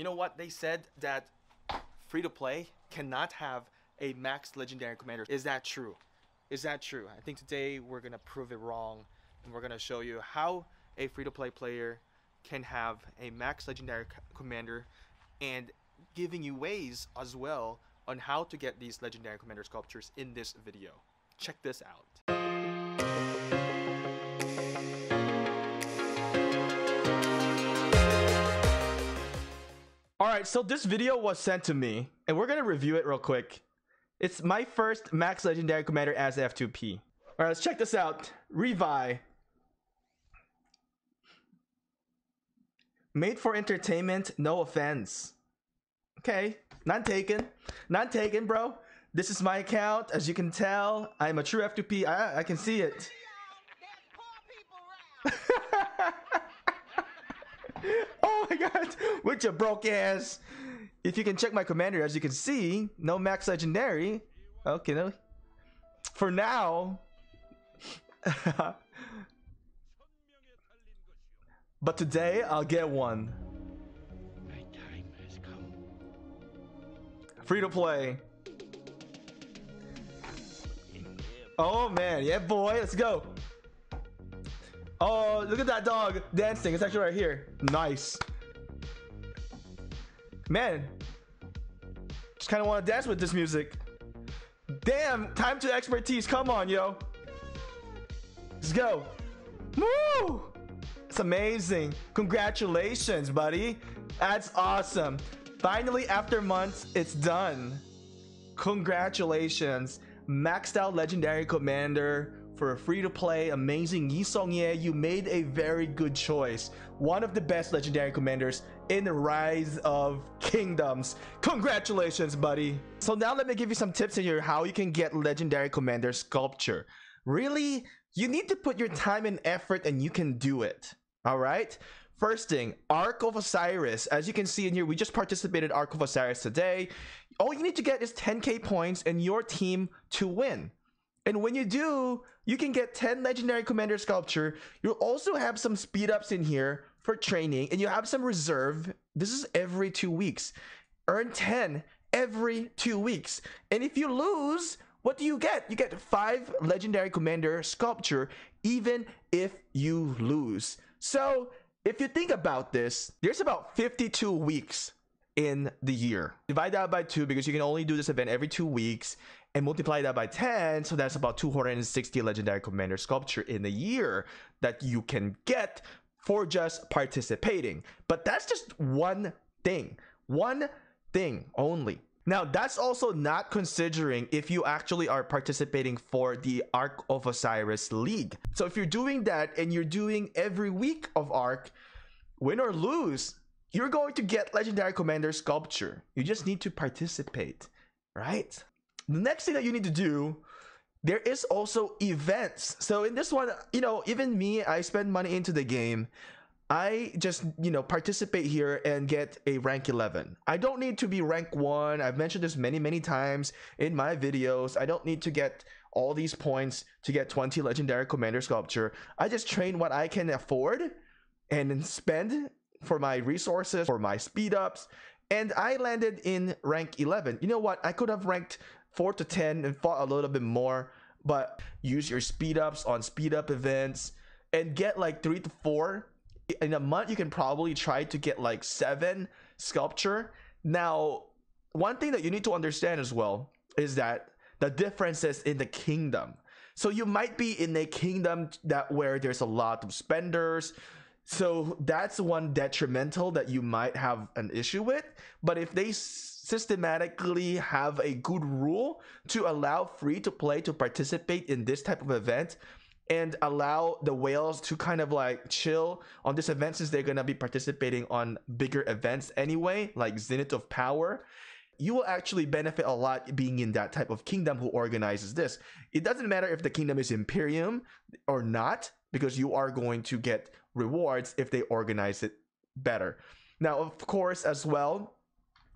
You know what? They said that free-to-play cannot have a max legendary commander. Is that true? Is that true? I think today we're going to prove it wrong, and we're going to show you how a free-to-play player can have a max legendary commander, and giving you ways as well on how to get these legendary commander sculptures in this video. Check this out. All right, so this video was sent to me, and we're gonna review it real quick. It's my first max legendary commander as F2P. All right, let's check this out. Revi. Made for entertainment, no offense. Okay, none taken. None taken, bro. This is my account. As you can tell, I'm a true F2P. I can see it. Oh my god, with your broke ass. If you can check my commander, as you can see, no max legendary. Okay, no. For now. But today I'll get one. My time has come. Free to play. Oh man, yeah boy, let's go. Oh, look at that dog dancing. It's actually right here. Nice. Man. Just kind of want to dance with this music. Damn, time to expertise. Come on, yo. Let's go. Woo! It's amazing. Congratulations, buddy. That's awesome. Finally, after months, it's done. Congratulations. Maxed out legendary commander. For a free-to-play, amazing Yi Songye, you made a very good choice. One of the best legendary commanders in the Rise of Kingdoms. Congratulations, buddy. So now let me give you some tips in here how you can get legendary commander sculpture. Really, you need to put your time and effort and you can do it. All right? First thing, Ark of Osiris. As you can see in here, we just participated in Ark of Osiris today. All you need to get is 10k points and your team to win. And when you do, you can get 10 legendary commander sculpture. You'll also have some speed ups in here for training, and you have some reserve. This is every 2 weeks. Earn 10 every 2 weeks. And if you lose, what do you get? You get 5 legendary commander sculpture, even if you lose. So if you think about this, there's about 52 weeks in the year. Divide that by 2 because you can only do this event every 2 weeks, and multiply that by 10, so that's about 260 legendary commander sculpture in a year that you can get for just participating. But that's just one thing only. Now, that's also not considering if you actually are participating for the Ark of Osiris League. So if you're doing that and you're doing every week of Ark, win or lose, you're going to get legendary commander sculpture. You just need to participate, right? The next thing that you need to do, there is also events. So in this one, you know, even me, I spend money into the game. I just, you know, participate here and get a rank 11. I don't need to be rank 1. I've mentioned this many, many times in my videos. I don't need to get all these points to get 20 legendary commander sculpture. I just train what I can afford and spend for my resources, for my speed ups, and I landed in rank 11. You know what? I could have ranked 4 to 10 and fought a little bit more, but use your speed ups on speed up events and get like 3 to 4. In a month, you can probably try to get like 7 sculpture. Now, one thing that you need to understand as well is that the differences in the kingdom. So you might be in a kingdom that where there's a lot of spenders. So that's one detrimental that you might have an issue with. But if they systematically have a good rule to allow free to play to participate in this type of event and allow the whales to kind of like chill on this event, since they're going to be participating on bigger events anyway, like Zenith of Power, you will actually benefit a lot being in that type of kingdom who organizes this. It doesn't matter if the kingdom is Imperium or not, because you are going to get rewards if they organize it better. Now, of course, as well,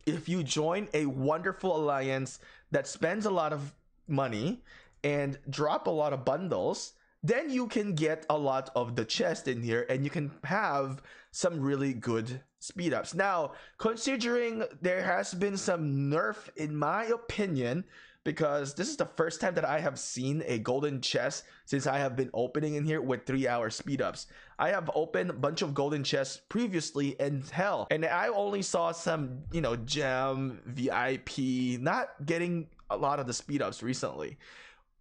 if you join a wonderful alliance that spends a lot of money and drop a lot of bundles, then you can get a lot of the chest in here and you can have some really good speed ups. Now, considering there has been some nerf, in my opinion, because this is the first time that I have seen a golden chest since I have been opening in here with 3-hour speed ups. I have opened a bunch of golden chests previously and hell, and I only saw some, you know, gem, VIP, not getting a lot of the speed ups recently.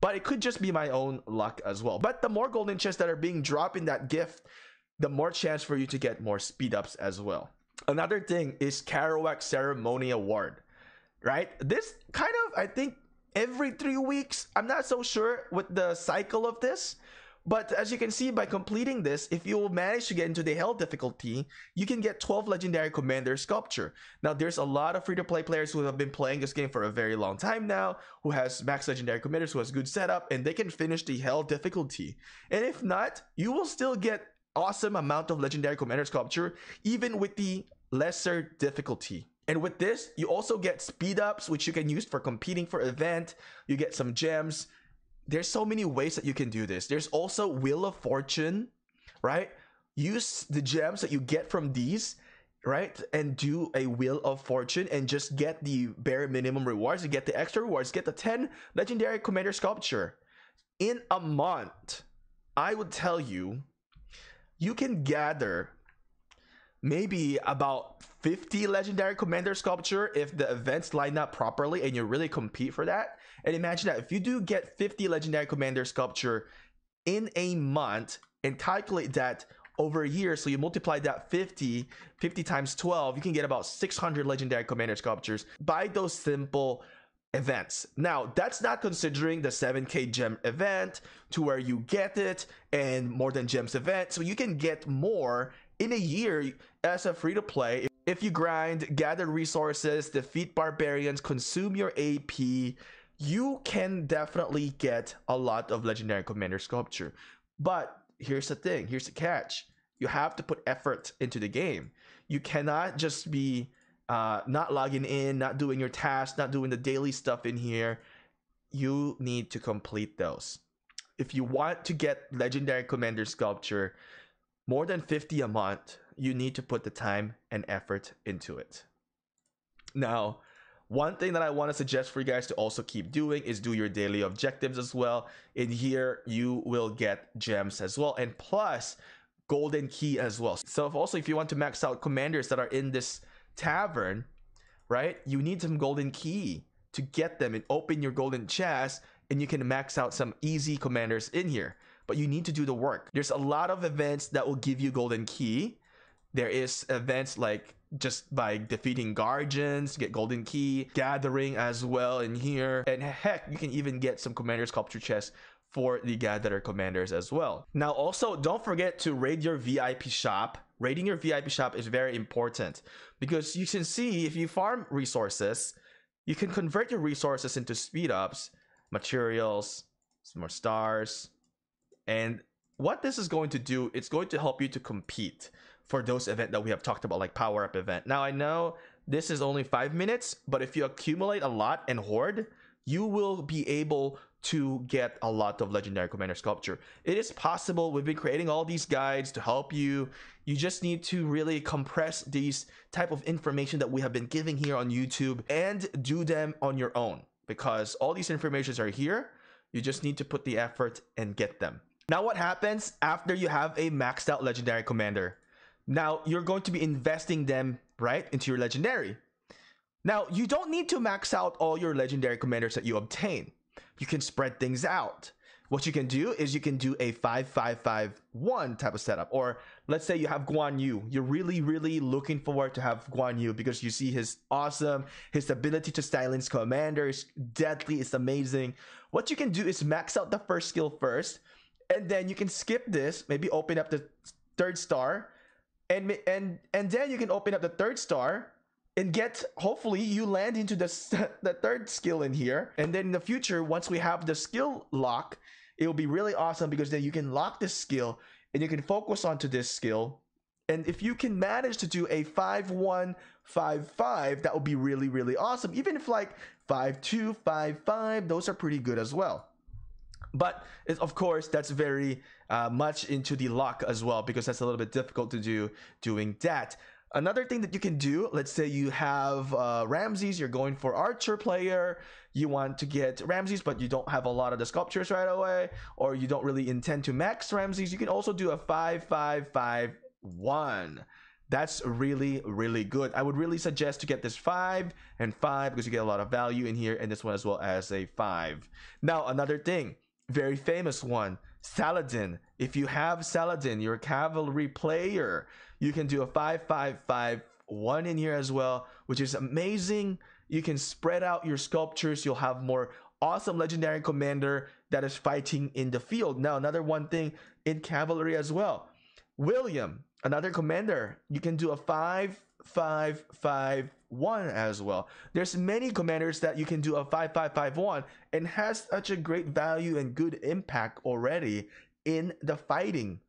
But it could just be my own luck as well. But the more golden chests that are being dropped in that gift, the more chance for you to get more speed ups as well. Another thing is Karuak Ceremony Award, right? This kind of, I think, every 3 weeks. I'm not so sure with the cycle of this, but as you can see, by completing this, if you manage to get into the hell difficulty, you can get 12 legendary commander sculpture. Now, there's a lot of free-to-play players who have been playing this game for a very long time now, who has max legendary commanders, who has good setup, and they can finish the hell difficulty. And if not, you will still get awesome amount of legendary commander sculpture even with the lesser difficulty. And with this, you also get speed ups, which you can use for competing for event. You get some gems. There's so many ways that you can do this. There's also Wheel of Fortune, right? Use the gems that you get from these, right? And do a Wheel of Fortune and just get the bare minimum rewards. You get the extra rewards. Get the 10 legendary commander sculpture. In a month, I would tell you, you can gather maybe about 50 legendary commander sculpture if the events line up properly and you really compete for that. And imagine that if you do get 50 legendary commander sculpture in a month and calculate that over a year, so you multiply that 50 times 12, you can get about 600 legendary commander sculptures by those simple events. Now, that's not considering the 7k gem event, to where you get it, and more than gems event, so you can get more in a year as a free-to-play if you grind, gather resources, defeat barbarians, consume your AP. You can definitely get a lot of legendary commander sculpture, but here's the thing, here's the catch: you have to put effort into the game. You cannot just be not logging in, not doing your tasks, not doing the daily stuff in here. You need to complete those. If you want to get legendary commander sculpture, more than 50 a month, you need to put the time and effort into it. Now, one thing that I want to suggest for you guys to also keep doing is do your daily objectives as well. In here, you will get gems as well, and plus golden key as well. So if also, if you want to max out commanders that are in this tavern, right, you need some golden key to get them and open your golden chest, and you can max out some easy commanders in here. But you need to do the work. There's a lot of events that will give you golden key. There is events like just by defeating guardians, get golden key, gathering as well in here, and heck, you can even get some commander sculpture chests for the gatherer commanders as well. Now also, don't forget to raid your VIP shop. Raiding your VIP shop is very important, because you can see if you farm resources, you can convert your resources into speed ups, materials, some more stars. And what this is going to do, it's going to help you to compete for those events that we have talked about, like power up event. Now I know this is only 5 minutes, but if you accumulate a lot and hoard, you will be able to get a lot of legendary commander sculpture. It is possible. We've been creating all these guides to help you. You just need to really compress these type of information that we have been giving here on YouTube and do them on your own, because all these informations are here. You just need to put the effort and get them. Now, what happens after you have a maxed out legendary commander? Now you're going to be investing them, right, into your legendary. Now, you don't need to max out all your legendary commanders that you obtain. You can spread things out. What you can do is you can do a 5-5-5-1 type of setup. Or let's say you have Guan Yu. You're really looking forward to have Guan Yu, because you see his awesome, his ability to silence commanders, deadly, it's amazing. What you can do is max out the first skill first, and then you can skip this, maybe open up the third star, and then you can open up the third star and get, hopefully you land into the third skill in here. And then in the future, once we have the skill lock, it will be really awesome, because then you can lock this skill and you can focus onto this skill. And if you can manage to do a 5-1-5-5, that would be really awesome. Even if like 5-2-5-5, those are pretty good as well. But it's, of course, that's very much into the luck as well, because that's a little bit difficult to do doing that. Another thing that you can do, let's say you have Ramses, you're going for archer player, you want to get Ramses, but you don't have a lot of the sculptures right away, or you don't really intend to max Ramses, you can also do a 5-5-5-1. That's really, really good. I would really suggest to get this 5 and 5 because you get a lot of value in here, and this one as well as a 5. Now, another thing, very famous one, Saladin. If you have Saladin, you're a cavalry player, you can do a 5-5-5-1 in here as well, which is amazing. You can spread out your sculptures. You'll have more awesome legendary commander that is fighting in the field. Now, another one thing in cavalry as well, William, another commander, you can do a 5-5-5-1 as well. There's many commanders that you can do a 5-5-5-1 and has such a great value and good impact already in the fighting.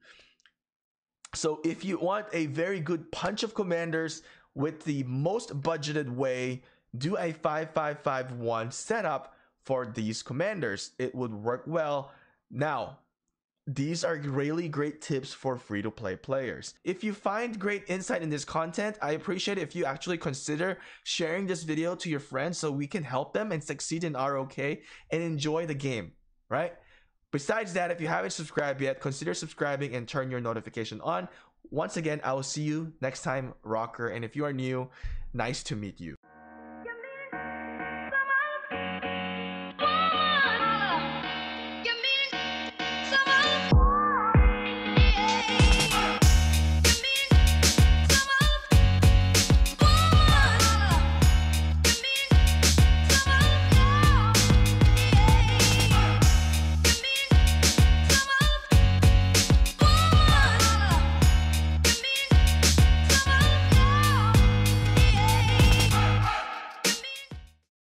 So if you want a very good punch of commanders with the most budgeted way, do a 5-5-5-1 setup for these commanders. It would work well. Now, these are really great tips for free-to-play players. If you find great insight in this content, I appreciate it if you actually consider sharing this video to your friends so we can help them and succeed in ROK and enjoy the game, right? Besides that, if you haven't subscribed yet, consider subscribing and turn your notification on. Once again, I will see you next time, Rocker. And if you are new, nice to meet you.